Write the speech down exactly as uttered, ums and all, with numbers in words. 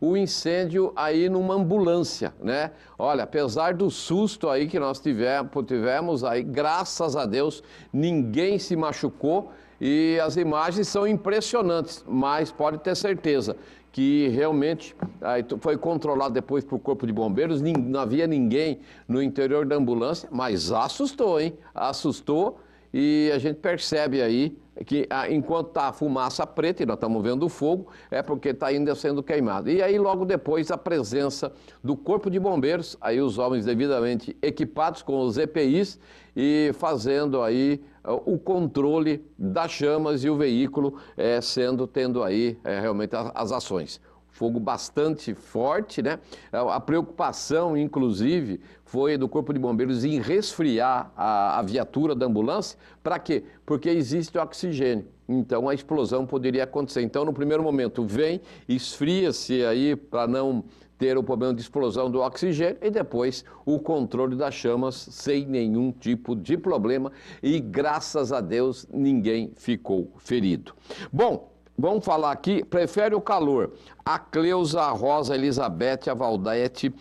o incêndio aí numa ambulância, né? Olha, apesar do susto aí que nós tivemos aí, graças a Deus, ninguém se machucou e as imagens são impressionantes, mas pode ter certeza que realmente foi controlado depois para o corpo de bombeiros, não havia ninguém no interior da ambulância, mas assustou, hein? Assustou. E a gente percebe aí que enquanto está a fumaça preta, e nós estamos vendo o fogo, é porque está ainda sendo queimado. E aí logo depois a presença do Corpo de Bombeiros, aí os homens devidamente equipados com os E P Is e fazendo aí o controle das chamas e o veículo é, sendo, tendo aí é, realmente as ações. Fogo bastante forte, né? A preocupação, inclusive, foi do Corpo de Bombeiros em resfriar a, a viatura da ambulância. Para quê? Porque existe oxigênio. Então, a explosão poderia acontecer. Então, no primeiro momento, vem, esfria-se aí para não ter o problema de explosão do oxigênio e depois o controle das chamas sem nenhum tipo de problema. E, graças a Deus, ninguém ficou ferido. Bom, vamos falar aqui, prefere o calor. A Cleusa, a Rosa, a Elizabeth, a Valdete...